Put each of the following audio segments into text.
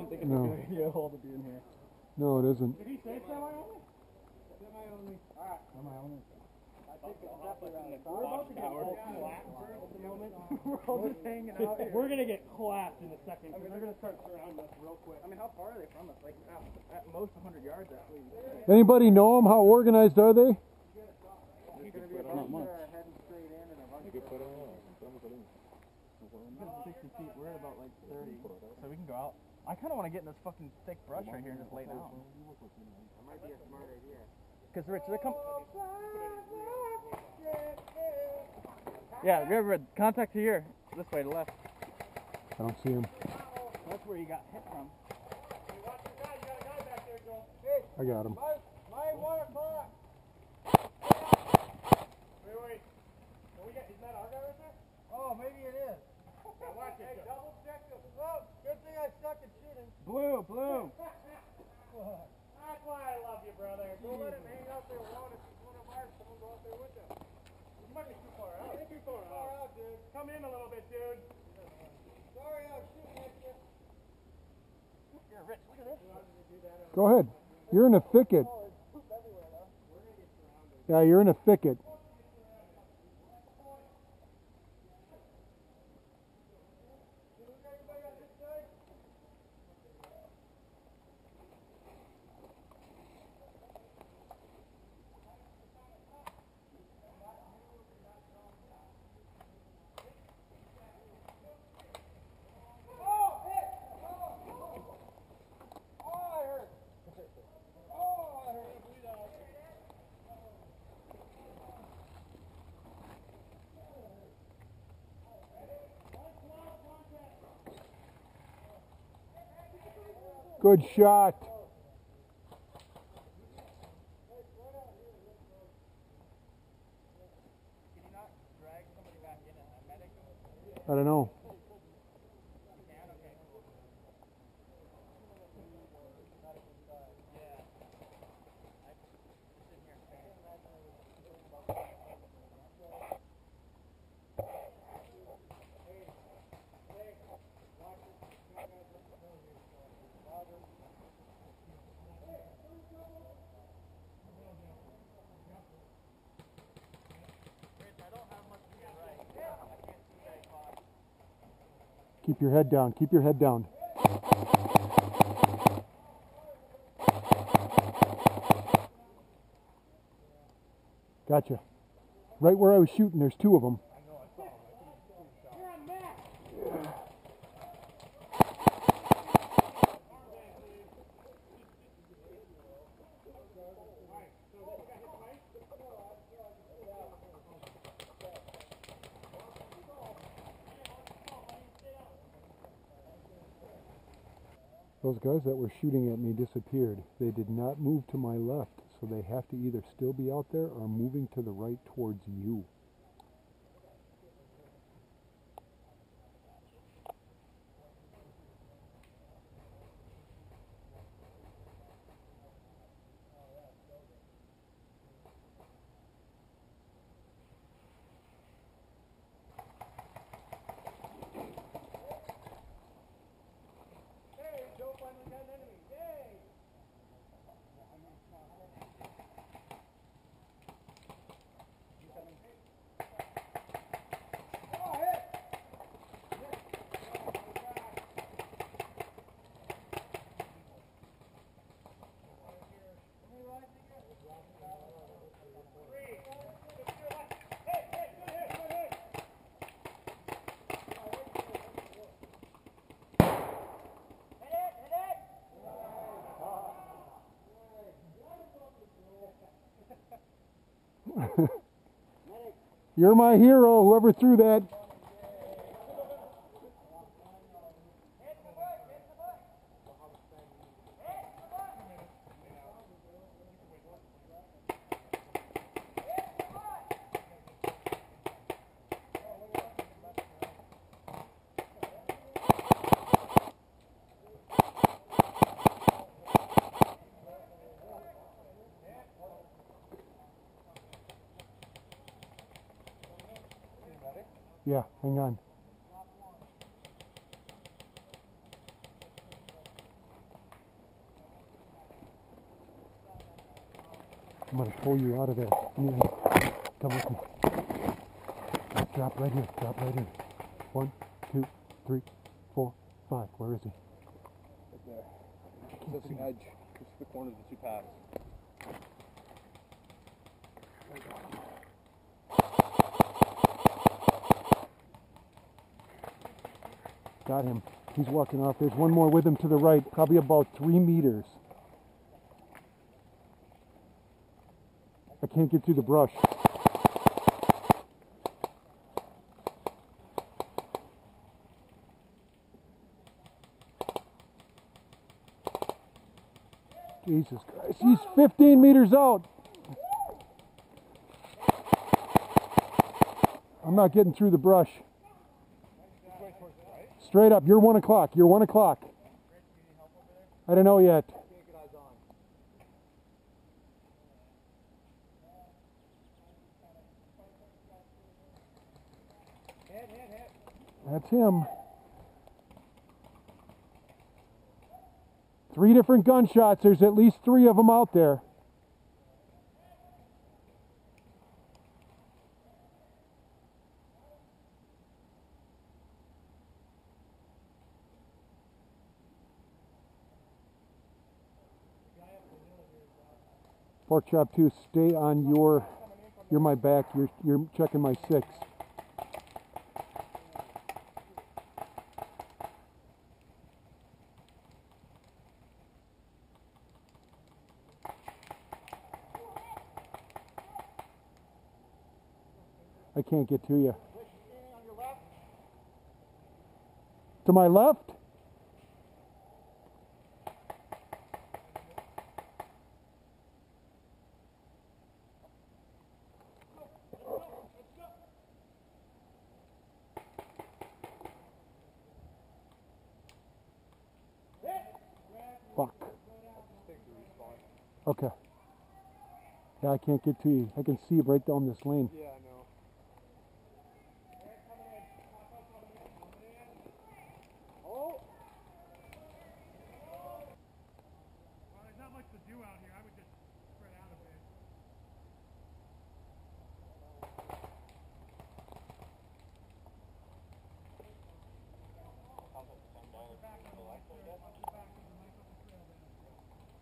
don't think it's a good idea at all to be in here. No, it isn't. Did he say semi-only? Semi-only. All right, semi-only. We're going to get collapsed in a second. I mean, they're going to start surrounding us real quick. I mean, how far are they from us? Like, at most 100 yards at least. Anybody know them? How organized are they? He's going to be a bunch heading straight in and a bunch of people. 60 feet. We're at about like 30. So we can go out. I kind of want to get in this fucking thick brush right here and just lay down. That might be a smart idea. Because Rich, they come. Yeah, remember, contact here. This way to left. I don't see him. That's where you got hit from. Hey, watch your guy. You got a guy back there, girl. Hey, I got him. My 1 o'clock. Wait. What we got? Isn't that our guy right there? Oh, maybe it is. Now watch it. Hey, double check this. Oh, good thing I stuck at shooting. Blue. That's why I love you, brother. Don't let him hang out there alone. If he's one of ours, someone go out there with him. You might be too far out. You're too far out, dude. Come in a little bit, dude. Sorry, I was shooting at you. You're Rich. Look at this. Go ahead. You're in a thicket. Yeah, you're in a thicket. Good shot. I don't know. Keep your head down. Keep your head down. Gotcha. Right where I was shooting, there's two of them. Those guys that were shooting at me disappeared. They did not move to my left, so they have to either still be out there or moving to the right towards you. You're my hero, whoever threw that. Yeah, hang on. I'm going to pull you out of there. Come with me. Drop right here. Drop right here. 1, 2, 3, 4, 5. Where is he? Right there. Just the edge. Just the corner of the two paths. Got him. He's walking off. There's one more with him to the right, probably about 3 meters. I can't get through the brush. Jesus Christ, he's 15 meters out. I'm not getting through the brush. Straight up, you're 1 o'clock. You're 1 o'clock. I don't know yet. That's him. 3 different gunshots. There's at least 3 of them out there. Porkchop 2, stay on your, you're my back, you're checking my 6. I can't get to you. To my left? Okay. Yeah, I can't get to you. I can see you right down this lane. Yeah, I know. Oh! Well, there's not much to do out here. I would just spread out a bit.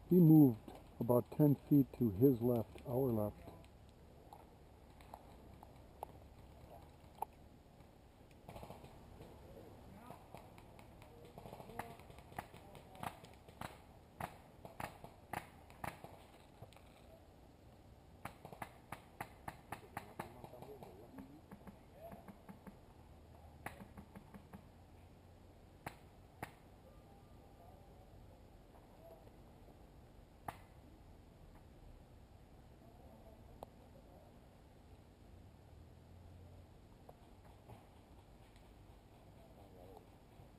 He moved about 10 feet to his left, our left.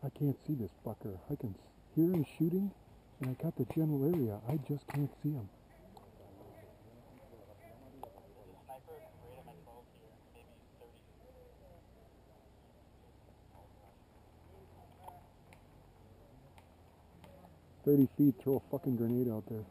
I can't see this bucker. I can hear him shooting, and I got the general area. I just can't see him. Sniper, 30 feet, throw a fucking grenade out there.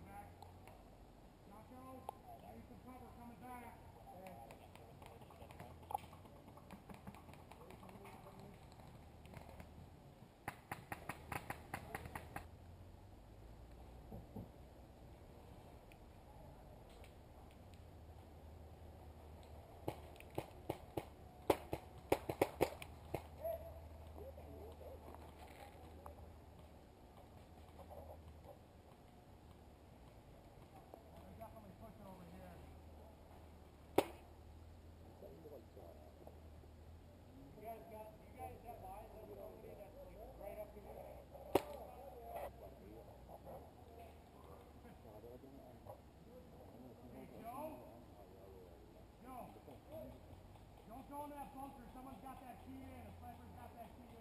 Someone's got that key in. A sniper's got that key in.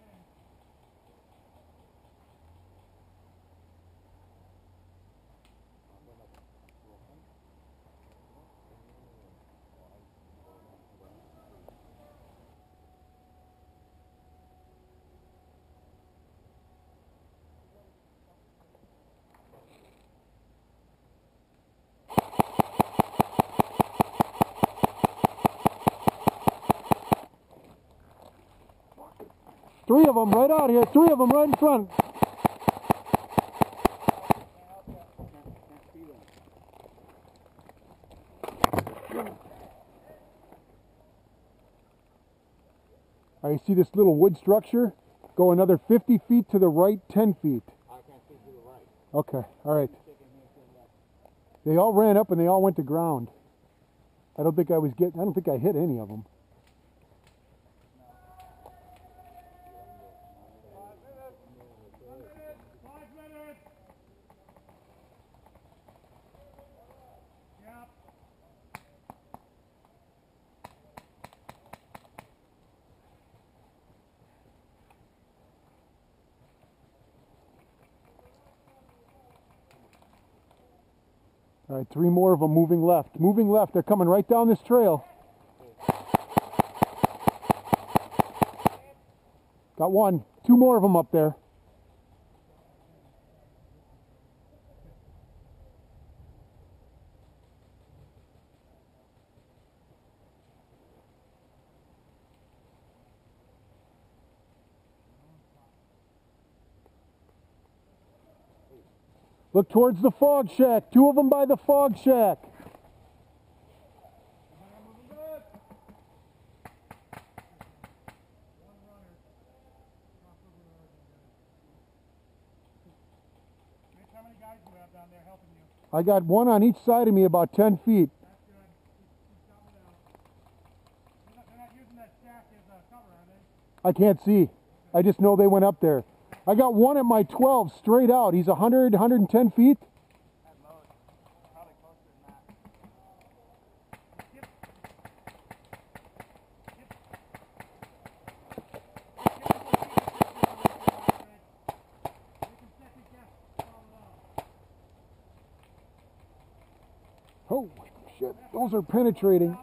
Three of them right out here. Three of them right in front. I see this little wood structure. Go another 50 feet to the right, 10 feet. I can't see to the right. Okay, all right. They all ran up and they all went to ground. I don't think I hit any of them. All right, three more of them moving left. Moving left, they're coming right down this trail. Got one. Two more of them up there. Look towards the fog shack. Two of them by the fog shack. How many guys do you have down there helping you? I got one on each side of me, about 10 feet. They're not using that shack as a cover, are they? I can't see. I just know they went up there. I got one at my 12 straight out. He's 100, 110 feet. Oh, shit. Those are penetrating.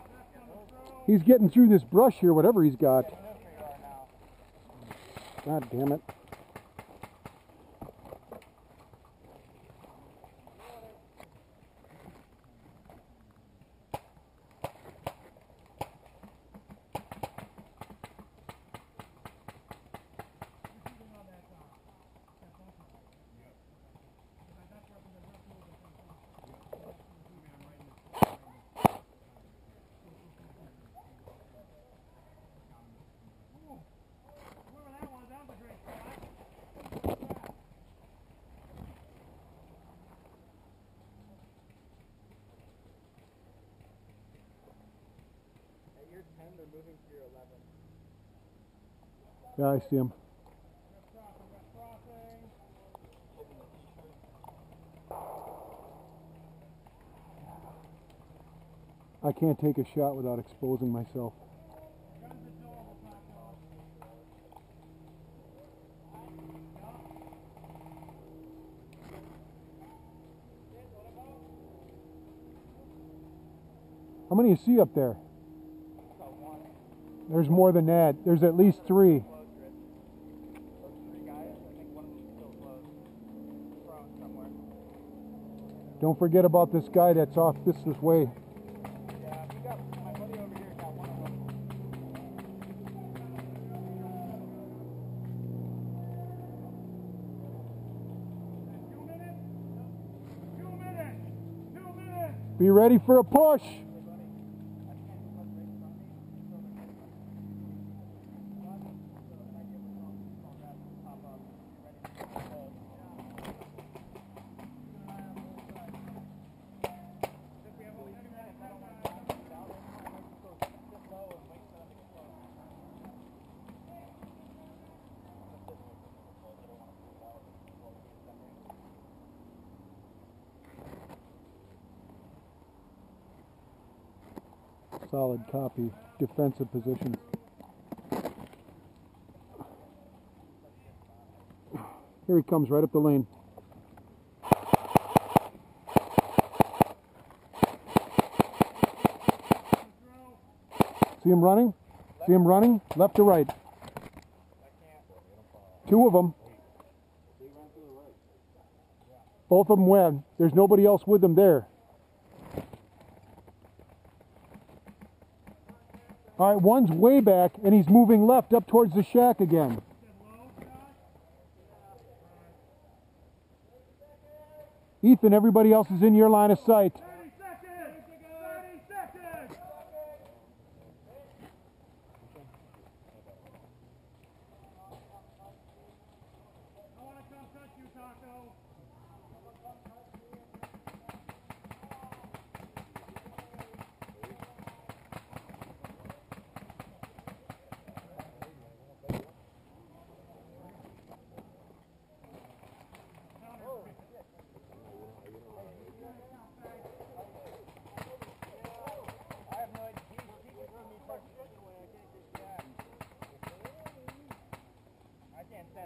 He's getting through this brush here, whatever he's got. God damn it. They're moving to your 11. Yeah, I see them. I can't take a shot without exposing myself. How many you see up there? There's more than that. There's at least three. Don't forget about this guy that's off this way. Be ready for a push. Solid copy, defensive position. Here he comes right up the lane. See him running? See him running? Left to right. Two of them. Both of them went. There's nobody else with them there. All right, one's way back, and he's moving left up towards the shack again. Ethan, everybody else is in your line of sight. 30 seconds. 30 seconds. I want to come touch you, Taco.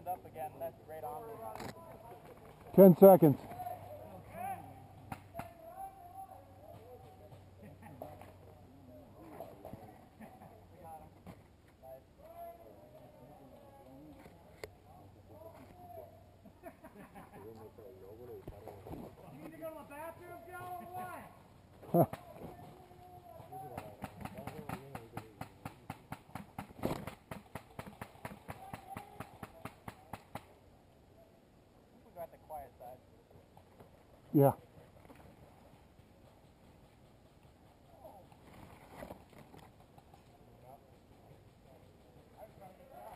Up again. That's great honor. 10 seconds. You need to go to the bathroom, Joe, or what? Yeah.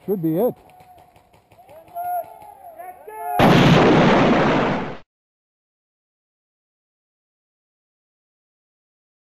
Should be it.